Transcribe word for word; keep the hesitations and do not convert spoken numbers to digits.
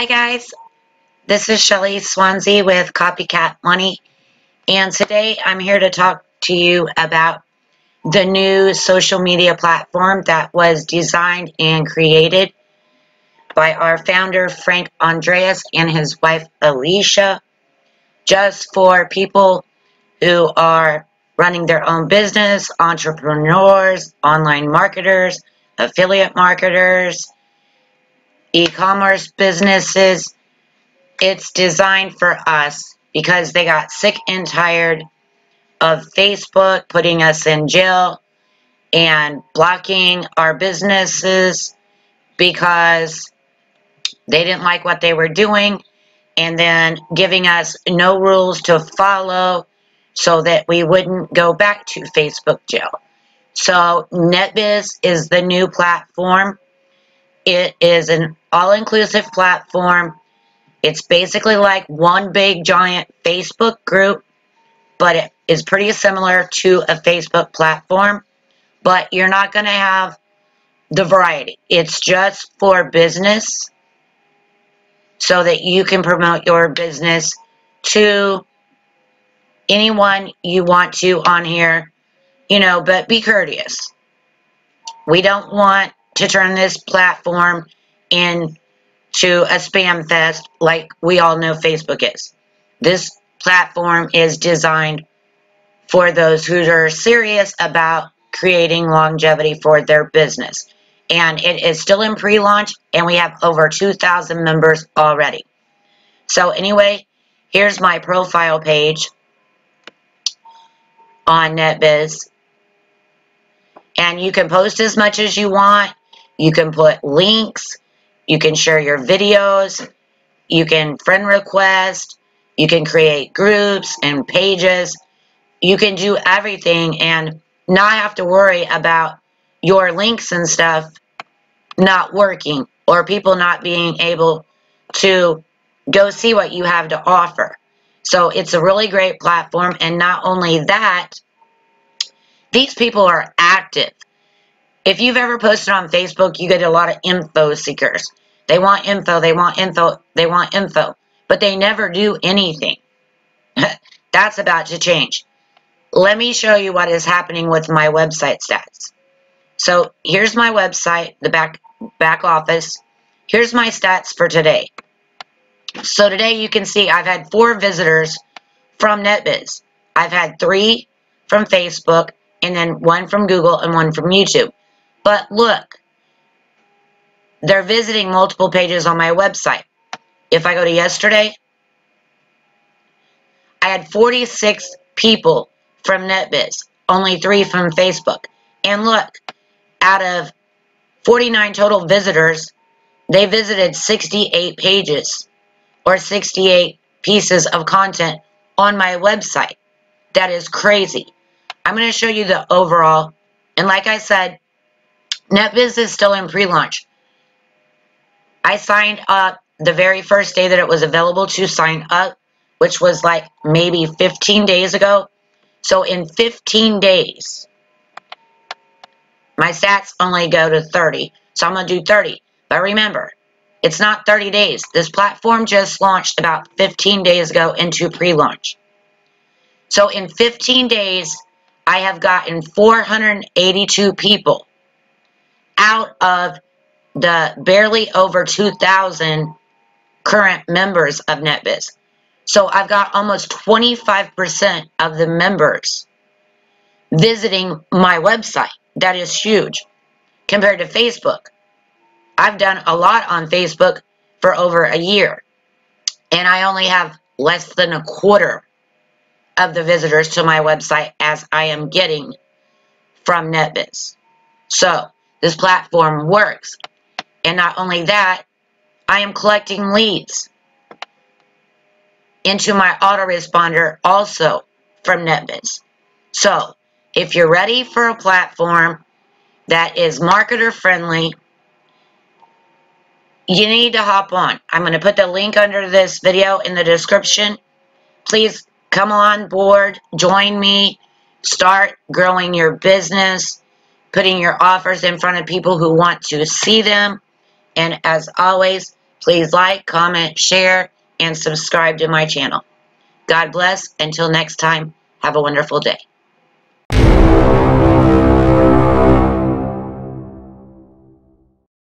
Hi guys, this is Shelly Swanzy with Copycat Money, and today I'm here to talk to you about the new social media platform that was designed and created by our founder Frank Andres and his wife Alicia, just for people who are running their own business, entrepreneurs, online marketers, affiliate marketers, e-commerce businesses. It's designed for us because they got sick and tired of Facebook putting us in jail and blocking our businesses because they didn't like what they were doing, and then giving us no rules to follow so that we wouldn't go back to Facebook jail. So NetBizzz is the new platform. It is an all-inclusive platform. It's basically like one big giant Facebook group, but it is pretty similar to a Facebook platform, but you're not going to have the variety. It's just for business so that you can promote your business to anyone you want to on here, you know, but be courteous. We don't want to turn this platform into a spam fest like we all know Facebook is. This platform is designed for those who are serious about creating longevity for their business. And it is still in pre-launch, and we have over two thousand members already. So anyway, here's my profile page on NetBizzz. And you can post as much as you want. You can put links, you can share your videos, you can friend request, you can create groups and pages. You can do everything and not have to worry about your links and stuff not working or people not being able to go see what you have to offer. So it's a really great platform, and not only that, these people are active. If you've ever posted on Facebook, you get a lot of info seekers. They want info, they want info, they want info, but they never do anything. That's about to change. Let me show you what is happening with my website stats. So here's my website, the back, back office. Here's my stats for today. So today you can see I've had four visitors from NetBizzz. I've had three from Facebook, and then one from Google and one from YouTube. But look, they're visiting multiple pages on my website. If I go to yesterday, I had forty-six people from NetBizzz, only three from Facebook. And look, out of forty-nine total visitors, they visited sixty-eight pages or sixty-eight pieces of content on my website. That is crazy. I'm going to show you the overall, and like I said, NetBizzz is still in pre-launch. I signed up the very first day that it was available to sign up, which was like maybe fifteen days ago. So in fifteen days, my stats only go to thirty, so I'm going to do thirty. But remember, it's not thirty days. This platform just launched about fifteen days ago into pre-launch. So in fifteen days, I have gotten four hundred eighty-two people out of the barely over two thousand current members of NetBizzz. So I've got almost twenty-five percent of the members visiting my website. That is huge compared to Facebook. I've done a lot on Facebook for over a year, and I only have less than a quarter of the visitors to my website as I am getting from NetBizzz. So this platform works, and not only that, I am collecting leads into my autoresponder also from NetBizzz. So if you're ready for a platform that is marketer friendly, you need to hop on. I'm going to put the link under this video in the description. Please come on board, join me, start growing your business, putting your offers in front of people who want to see them. And as always, Please like, comment, share, and subscribe to my channel. God bless. Until next time, have a wonderful day.